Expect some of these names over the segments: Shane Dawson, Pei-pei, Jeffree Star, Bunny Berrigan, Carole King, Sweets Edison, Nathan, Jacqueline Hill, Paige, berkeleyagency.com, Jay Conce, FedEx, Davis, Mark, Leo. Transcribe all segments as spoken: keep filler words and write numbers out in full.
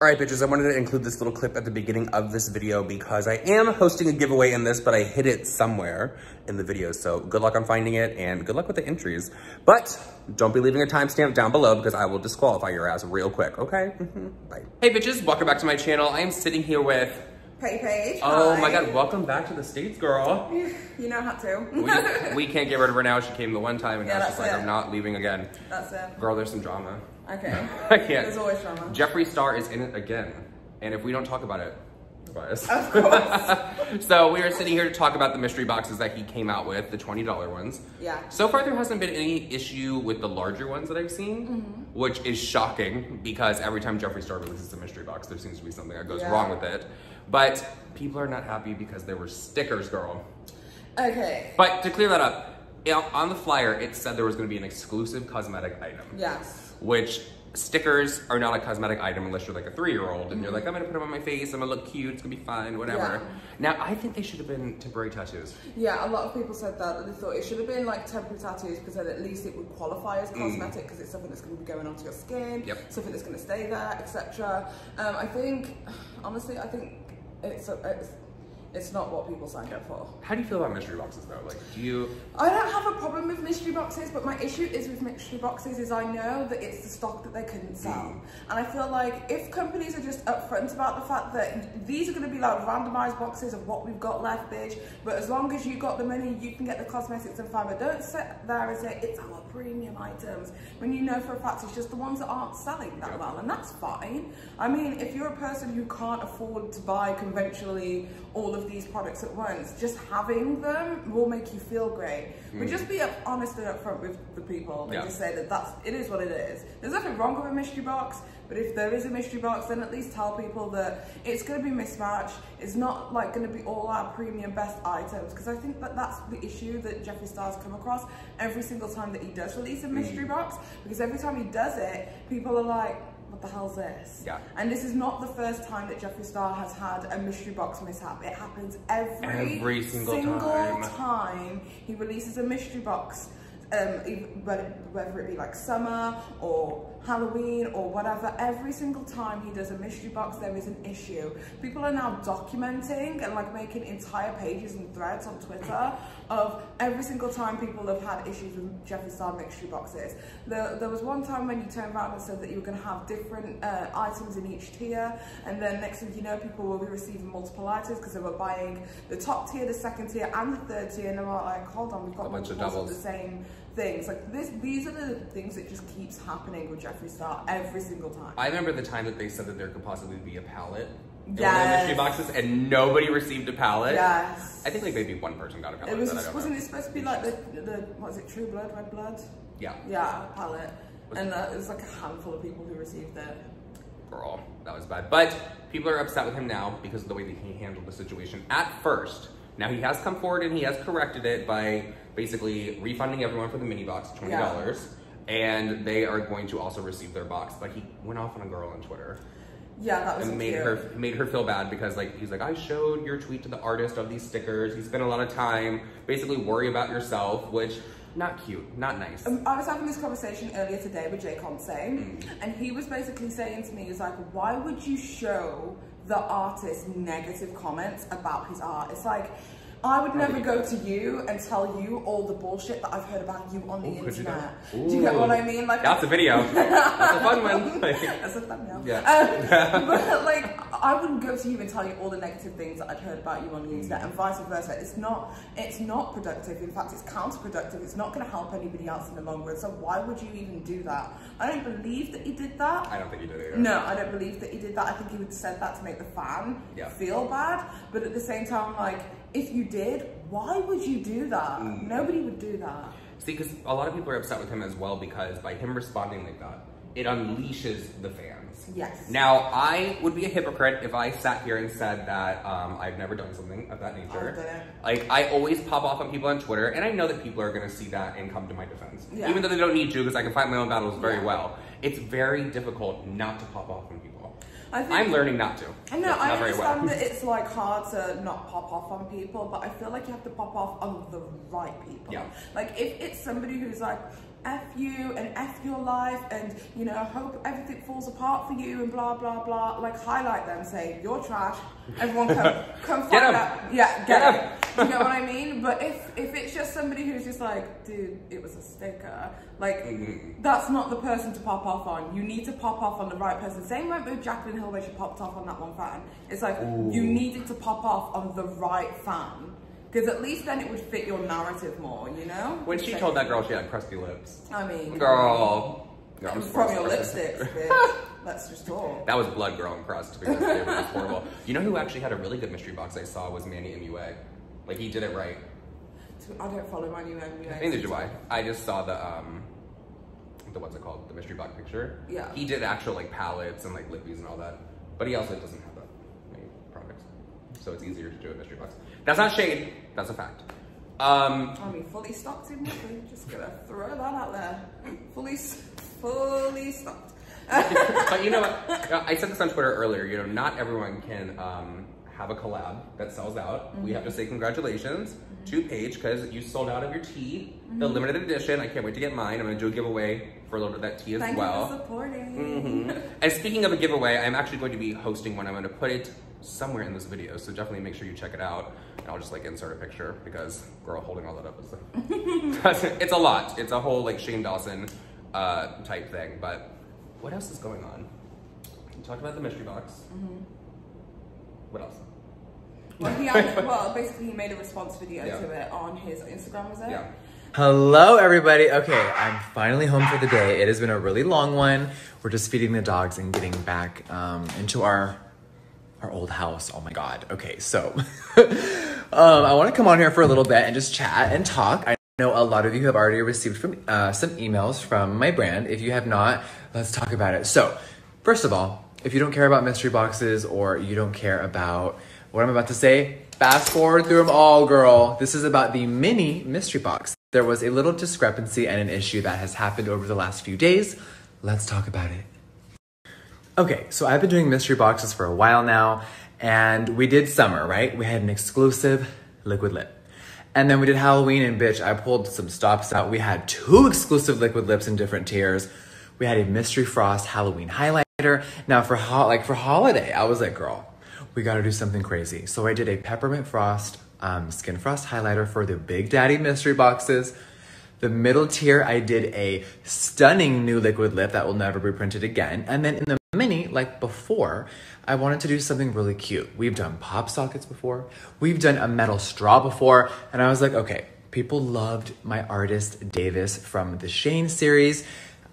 All right, bitches, I wanted to include this little clip at the beginning of this video because I am hosting a giveaway in this, but I hid it somewhere in the video. So good luck on finding it and good luck with the entries. But don't be leaving a timestamp down below because I will disqualify your ass real quick, okay? Mm-hmm. Bye. Hey, bitches, welcome back to my channel. I am sitting here with... Pei-pei. Oh my God, welcome back to the States, girl. You know how to. we, we can't get rid of her now. She came the one time and yeah, now she's like, I'm not leaving again. That's it. Girl, there's some drama. Okay. I can't. There's always drama. Jeffree Star is in it again. And if we don't talk about it, bias. Of course. So we are sitting here to talk about the mystery boxes that he came out with, the twenty dollar ones. Yeah. So far there hasn't been any issue with the larger ones that I've seen, mm-hmm. which is shocking because every time Jeffree Star releases a mystery box, there seems to be something that goes yeah. wrong with it. But people are not happy because there were stickers, girl. Okay. But to clear that up, on the flyer, it said there was going to be an exclusive cosmetic item. Yes. Which stickers are not a cosmetic item unless you're like a three-year-old and mm-hmm. you're like, I'm going to put them on my face, I'm going to look cute, it's going to be fun, whatever. Yeah. Now, I think they should have been temporary tattoos. Yeah, a lot of people said that. They thought it should have been like temporary tattoos because then at least it would qualify as cosmetic because mm. it's something that's going to be going onto your skin, yep. something that's going to stay there, et cetera. Um, I think, honestly, I think it's... A, it's It's not what people signed up for. How do you feel about mystery boxes though? Like, do you... I don't have a problem with mystery boxes, but my issue is with mystery boxes is I know that it's the stock that they couldn't sell. Mm. And I feel like if companies are just upfront about the fact that these are going to be like randomized boxes of what we've got left, bitch, but as long as you got the money, you can get the cosmetics and fiber. Don't sit there and say, it's our premium items, when you know for a fact it's just the ones that aren't selling that yep. well, and that's fine. I mean, if you're a person who can't afford to buy conventionally all the of these products at once, just having them will make you feel great. But mm. just be up, honest and upfront with the people and yeah. just say that that's, it is what it is. There's nothing wrong with a mystery box, but if there is a mystery box, then at least tell people that it's going to be mismatched. It's not like going to be all our premium best items, because I think that that's the issue that Jeffree Star's come across every single time that he does release a mystery mm. box, because every time he does it, people are like, what the hell's this? Yeah. And this is not the first time that Jeffree Star has had a mystery box mishap. It happens every, every single, single time. time he releases a mystery box, um, whether it be like summer or Halloween or whatever. Every single time he does a mystery box, there is an issue. People are now documenting and like making entire pages and threads on Twitter of every single time people have had issues with Jeffree Star mystery boxes. There, there was one time when you turned around and said that you were going to have different uh, items in each tier, and then next thing you know, people will be receiving multiple items because they were buying the top tier, the second tier, and the third tier, and they were like, hold on, we've got a bunch of doubles of the same things. Like this, these are the things that just keeps happening with Jeffree Star every single time. I remember the time that they said that there could possibly be a palette yes. in one of the mystery boxes, and nobody received a palette. Yes. I think like maybe one person got a palette. It was, that wasn't know. it supposed to be like the, the what was it, True Blood, Red Blood? Yeah. Yeah, palette. Was and uh, it was like a handful of people who received it. Girl, that was bad. But people are upset with him now because of the way that he handled the situation at first. Now he has come forward and he has corrected it by basically refunding everyone for the mini box, twenty dollars. Yeah. And they are going to also receive their box. But he went off on a girl on Twitter. Yeah, that was and made cute. her made her feel bad because like he's like, I showed your tweet to the artist of these stickers. He spent a lot of time. Basically worry about yourself, which not cute, not nice. Um, I was having this conversation earlier today with Jay Conce, mm. and he was basically saying to me, he's like, why would you show the artist negative comments about his art? It's like, I would never go to you and tell you all the bullshit that I've heard about you on the Ooh, internet. You know? Do you get what I mean? Like, that's a video. That's a fun one. That's a thumbnail. Yeah. Um, but like, I wouldn't go to you and tell you all the negative things that I'd heard about you on the internet, and vice versa. It's not, it's not productive. In fact, it's counterproductive. It's not going to help anybody else in the long run. So why would you even do that? I don't believe that he did that. I don't think he did either. No, I don't believe that he did that. I think he would have said that to make the fan yeah. feel bad. But at the same time, like, if you did, why would you do that? Mm. Nobody would do that. See, because a lot of people are upset with him as well because by him responding like that, it unleashes the fans. Yes. Now, I would be a hypocrite if I sat here and said that um, I've never done something of that nature. I like, I always pop off on people on Twitter, and I know that people are going to see that and come to my defense. Yeah. Even though they don't need to, because I can fight my own battles very yeah. well. It's very difficult not to pop off on people. I think I'm learning not to. I know, I understand well. that it's like hard to not pop off on people, but I feel like you have to pop off on the right people. Yeah. Like if it's somebody who's like, F you and F your life and, you know, hope everything falls apart for you and blah, blah, blah, like highlight them, say, you're trash, everyone come, come find out. Yeah, get up. You know what I mean? But if, if it's just somebody who's just like, dude, it was a sticker, like, mm-hmm. that's not the person to pop off on. You need to pop off on the right person. Same like with Jacqueline Hill where she popped off on that one fan. It's like, ooh. You needed to pop off on the right fan. Because at least then it would fit your narrative more, you know? When she told that girl she had crusty lips. I mean... Girl. girl I'm from your lipsticks, bitch. Let's just talk. That was blood girl and crust. Because it was horrible. You know who actually had a really good mystery box I saw was Manny M U A. Like, he did it right. I don't follow Manny M U A. Neither do I. I just saw the, um... the what's it called? The mystery box picture. Yeah. He did actual, like, palettes and, like, lippies and all that. But he also doesn't have so it's easier to do a mystery box. That's not shade, that's a fact. Um, I mean, fully stocked in nothing. Just gonna throw that out there. Fully, fully stocked. But you know what? I said this on Twitter earlier, you know, not everyone can um, have a collab that sells out. Mm-hmm. We have to say congratulations mm-hmm. to Paige because you sold out of your tea, mm-hmm. the limited edition. I can't wait to get mine. I'm gonna do a giveaway for a little bit of that tea as Thank well. Thank you for supporting. Mm-hmm. And speaking of a giveaway, I'm actually going to be hosting one. I'm gonna put it somewhere in this video, so definitely make sure you check it out. And I'll just like insert a picture because girl holding all that up is like, it's a lot. It's a whole like Shane Dawson uh, type thing. But what else is going on? We talked about the mystery box. Mm-hmm. What else? Well, he had, well, basically he made a response video yeah. to it on his Instagram, was it? Yeah. Hello everybody. Okay, I'm finally home for the day. It has been a really long one. We're just feeding the dogs and getting back um, into our Our old house, oh my God. Okay, so um, I wanna come on here for a little bit and just chat and talk. I know a lot of you have already received from uh, some emails from my brand. If you have not, let's talk about it. So, first of all, if you don't care about mystery boxes or you don't care about what I'm about to say, fast forward through them all, girl. This is about the mini mystery box. There was a little discrepancy and an issue that has happened over the last few days. Let's talk about it. Okay, so I've been doing mystery boxes for a while now, and we did summer, right? We had an exclusive liquid lip. And then we did Halloween, and bitch, I pulled some stops out. We had two exclusive liquid lips in different tiers. We had a mystery frost Halloween highlighter. Now for ho like for holiday, I was like, girl, we gotta do something crazy. So I did a peppermint frost, um, skin frost highlighter for the Big Daddy mystery boxes. The middle tier, I did a stunning new liquid lip that will never be printed again. And then in the mini, like before, I wanted to do something really cute. We've done pop sockets before. We've done a metal straw before. And I was like, okay, people loved my artist, Davis, from the Shane series.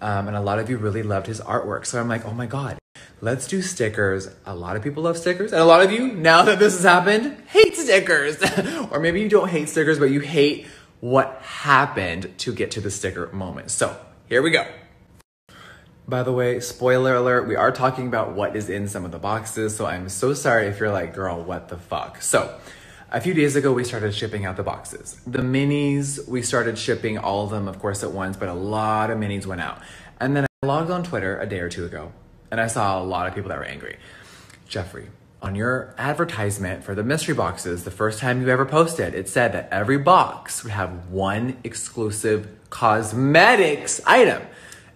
Um, and a lot of you really loved his artwork. So I'm like, oh my God, let's do stickers. A lot of people love stickers. And a lot of you, now that this has happened, hate stickers. Or maybe you don't hate stickers, but you hate what happened to get to the sticker moment. So here we go. By the way, spoiler alert, we are talking about what is in some of the boxes. So I'm so sorry if you're like, girl, what the fuck? So a few days ago, we started shipping out the boxes. The minis, we started shipping all of them, of course, at once, but a lot of minis went out. And then I logged on Twitter a day or two ago, and I saw a lot of people that were angry. Jeffree, on your advertisement for the mystery boxes, the first time you ever posted, it said that every box would have one exclusive cosmetics item.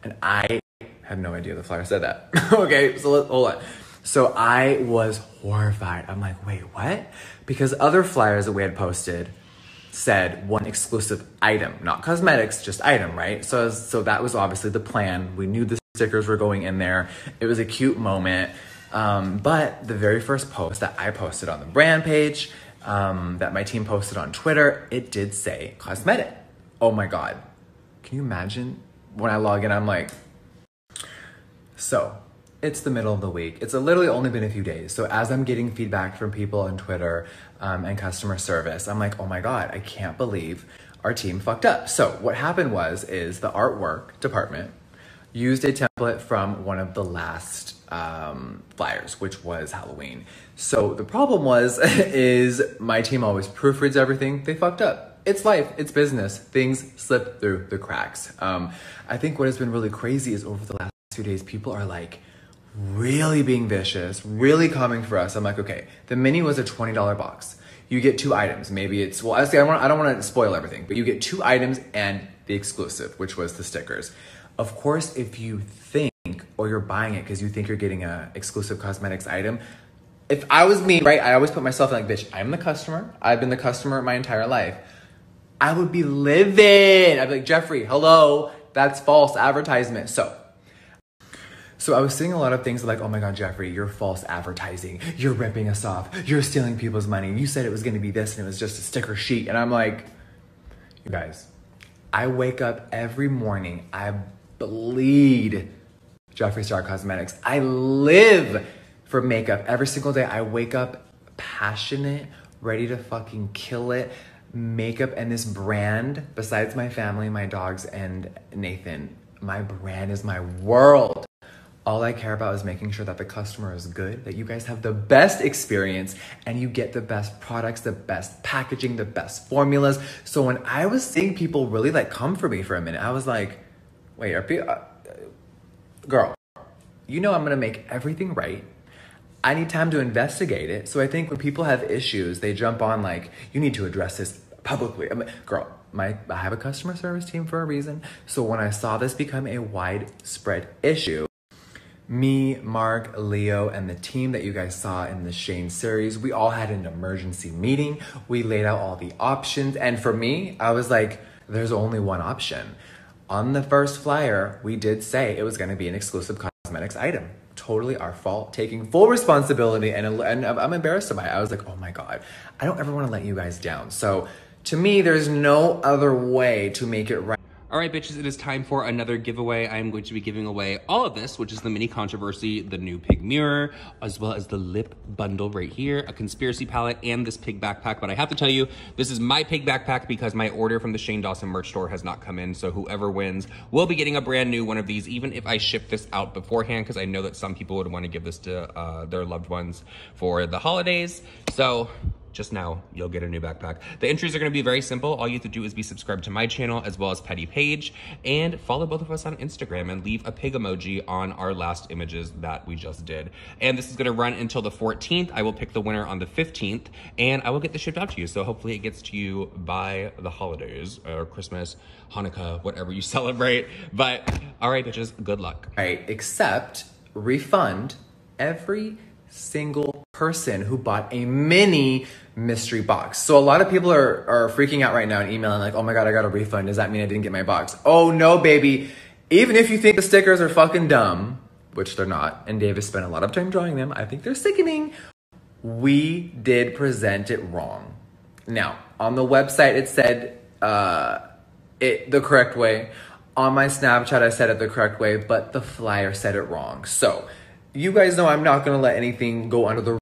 And I had no idea the flyer said that. Okay, so let's, hold on. So I was horrified. I'm like, wait, what? Because other flyers that we had posted said one exclusive item, not cosmetics, just item, right? So, so that was obviously the plan. We knew the stickers were going in there. It was a cute moment. Um, but the very first post that I posted on the brand page, um, that my team posted on Twitter, it did say cosmetic. Oh my God. Can you imagine when I log in, I'm like, so it's the middle of the week. It's literally only been a few days. So as I'm getting feedback from people on Twitter, um, and customer service, I'm like, oh my God, I can't believe our team fucked up. So what happened was, is the artwork department used a template from one of the last um, flyers, which was Halloween. So the problem was, is my team always proofreads everything. They fucked up. It's life, it's business. Things slip through the cracks. Um, I think what has been really crazy is over the last few days, people are like, really being vicious, really coming for us. I'm like, okay, the mini was a twenty dollar box. You get two items. Maybe it's, well, honestly, I, want, I don't want to spoil everything, but you get two items and the exclusive, which was the stickers. Of course, if you think, or you're buying it because you think you're getting a exclusive cosmetics item, if I was me, right, I always put myself in like, bitch, I'm the customer. I've been the customer my entire life. I would be livid. I'd be like, Jeffree, hello, that's false advertisement. So, so I was seeing a lot of things like, oh my God, Jeffree, you're false advertising. You're ripping us off. You're stealing people's money. You said it was gonna be this and it was just a sticker sheet. And I'm like, you guys, I wake up every morning, I bleed Jeffree Star Cosmetics. I live for makeup. Every single day I wake up passionate, ready to fucking kill it. Makeup and this brand, besides my family, my dogs, and Nathan, my brand is my world. All I care about is making sure that the customer is good, that you guys have the best experience, and you get the best products, the best packaging, the best formulas. So when I was seeing people really like come for me for a minute, I was like, wait, are people... Girl, you know I'm gonna make everything right. I need time to investigate it. So I think when people have issues, they jump on like, you need to address this publicly. I mean, girl, my, I have a customer service team for a reason. So when I saw this become a widespread issue, me, Mark, Leo, and the team that you guys saw in the Shane series, we all had an emergency meeting. We laid out all the options. And for me, I was like, there's only one option. On the first flyer, we did say it was going to be an exclusive cosmetics item. Totally our fault, taking full responsibility, and, and I'm embarrassed by it. I was like, oh my God, I don't ever want to let you guys down. So to me, there's no other way to make it right. All right, bitches, it is time for another giveaway. I am going to be giving away all of this, which is the mini controversy, the new pig mirror, as well as the lip bundle right here, a conspiracy palette, and this pig backpack. But I have to tell you, this is my pig backpack because my order from the Shane Dawson merch store has not come in. So whoever wins will be getting a brand new one of these, even if I ship this out beforehand, because I know that some people would want to give this to uh, their loved ones for the holidays. So... just now, you'll get a new backpack. The entries are gonna be very simple. All you have to do is be subscribed to my channel as well as Petty Paige, and follow both of us on Instagram and leave a pig emoji on our last images that we just did. And this is gonna run until the fourteenth. I will pick the winner on the fifteenth and I will get this shipped out to you. So hopefully it gets to you by the holidays or Christmas, Hanukkah, whatever you celebrate. But all right, bitches, good luck. All right, except refund every single person who bought a mini mystery box. So a lot of people are, are freaking out right now and emailing like, oh my God, I got a refund. Does that mean I didn't get my box? Oh no, baby. Even if you think the stickers are fucking dumb, which they're not, and Davis spent a lot of time drawing them, I think they're sickening. We did present it wrong. Now, on the website, it said uh, it the correct way. On my Snapchat, I said it the correct way, but the flyer said it wrong. So you guys know I'm not gonna let anything go under the...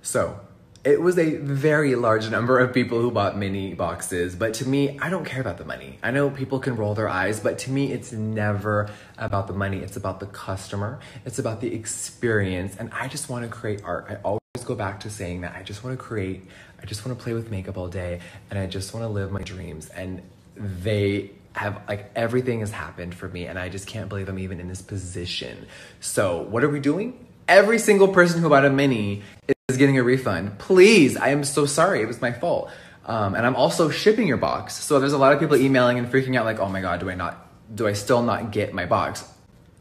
So, it was a very large number of people who bought mini boxes, but to me, I don't care about the money. I know people can roll their eyes, but to me, it's never about the money. It's about the customer. It's about the experience, and I just wanna create art. I always go back to saying that I just wanna create, I just wanna play with makeup all day, and I just wanna live my dreams, and they have, like, everything has happened for me, and I just can't believe I'm even in this position. So what are we doing? Every single person who bought a mini is getting a refund. Please, I am so sorry, it was my fault. Um, and I'm also shipping your box. So there's a lot of people emailing and freaking out like, oh my God, do I not, do I still not get my box?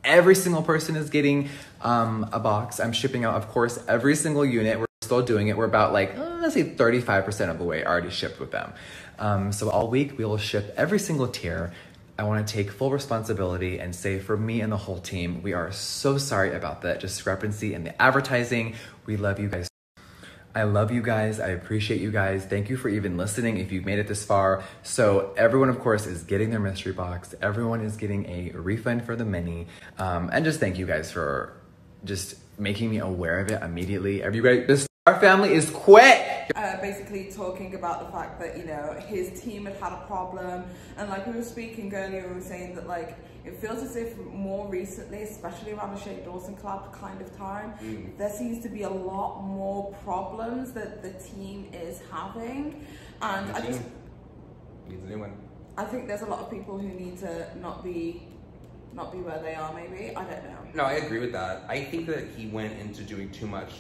Every single person is getting um, a box. I'm shipping out, of course, every single unit. We're still doing it. We're about like, let's say thirty-five percent of the way already shipped with them. Um, so all week we will ship every single tier. I want to take full responsibility and say for me and the whole team, we are so sorry about that discrepancy in the advertising. We love you guys. I love you guys. I appreciate you guys. Thank you for even listening if you've made it this far. So everyone, of course, is getting their mystery box. Everyone is getting a refund for the mini. Um, and just thank you guys for just making me aware of it immediately. Everybody, this Our family is quick. Uh, basically talking about the fact that, you know, his team had had a problem. And like we were speaking earlier, we were saying that, like, it feels as if more recently, especially around the Shane Dawson collab kind of time, mm. there seems to be a lot more problems that the team is having. And I just... needs a new one. I think there's a lot of people who need to not be... not be where they are, maybe. I don't know. no, I agree with that. I think that he went into doing too much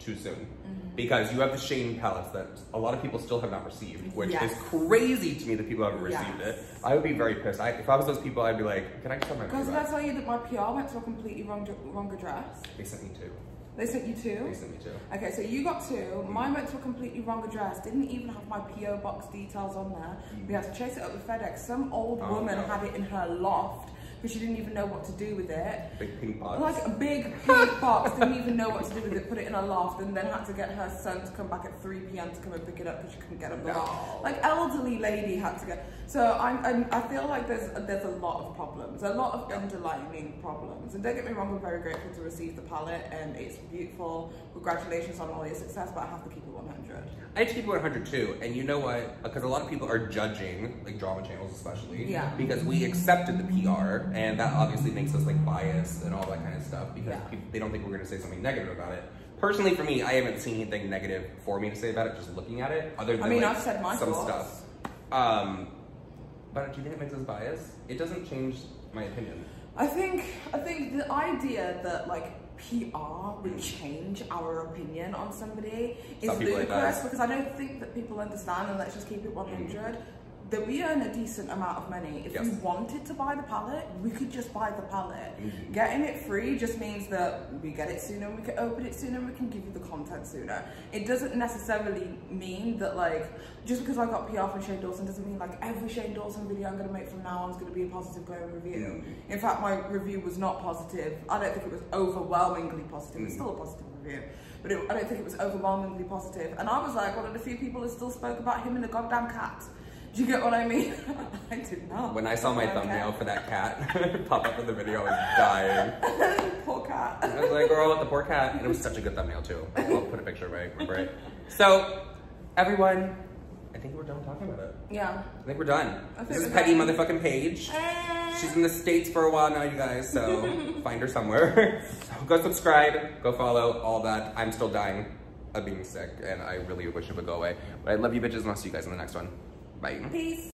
too soon. Mm-hmm. Because you have the Shane pellets that a lot of people still have not received, which yes. is crazy to me that people haven't received yes. it. I would be very pissed. I, if I was those people, I'd be like, can I just have my Because that's why you did my P R went to a completely wrong, wrong address. They sent me two. They sent you two? They sent me two. Okay, so you got two. Mine went to a completely wrong address. Didn't even have my P O box details on there. We had to chase it up with FedEx. Some old oh, woman no. had it in her loft because she didn't even know what to do with it. Big pink box. Like a big pink box. Didn't even know what to do with it. Put it in her loft and then had to get her son to come back at three P M to come and pick it up because she couldn't get up the no. loft. Like elderly lady had to go. So I'm, I'm, I feel like there's there's a lot of problems, a lot of underlying problems. And don't get me wrong, we're very grateful to receive the palette and it's beautiful. Congratulations on all your success, but I have to keep it one hundred. I have to keep it one hundred too, and you know what? Because a lot of people are judging, like drama channels especially, yeah. because we accepted the P R, and that obviously makes us like biased and all that kind of stuff because yeah. people, they don't think we're going to say something negative about it. Personally, for me, I haven't seen anything negative for me to say about it, just looking at it. Other than I mean, like, I've said my some thoughts. stuff. Um, but do you think it makes us biased? It doesn't change my opinion. I think I think the idea that like. P R would change our opinion on somebody is ludicrous because I don't think that people understand, and let's just keep it one hundred, mm. that we earn a decent amount of money. If yes. we wanted to buy the palette, we could just buy the palette. Mm-hmm. Getting it free just means that we get it sooner, we can open it sooner, we can give you the content sooner. It doesn't necessarily mean that like, just because I got P R from Shane Dawson doesn't mean like every Shane Dawson video I'm gonna make from now on is gonna be a positive glowing review. Mm-hmm. In fact, my review was not positive. I don't think it was overwhelmingly positive. Mm-hmm. It's still a positive review. But it, I don't think it was overwhelmingly positive. And I was like one of the few people who still spoke about him and the goddamn cat. Do you get what I mean? I did not. When I saw my thumbnail cat. for that cat pop up in the video, I was dying. Poor cat. And I was like, girl, what the poor cat. And it was such a good thumbnail too. I'll put a picture of it, remember it. So, everyone, I think we're done talking about it. Yeah. I think we're done. Think this is Petty done. Motherfucking Paige. Uh... She's in the States for a while now, you guys, so find her somewhere. So go subscribe, go follow, all that. I'm still dying of being sick, and I really wish it would go away. But I love you bitches, and I'll see you guys in the next one. Bye. Peace.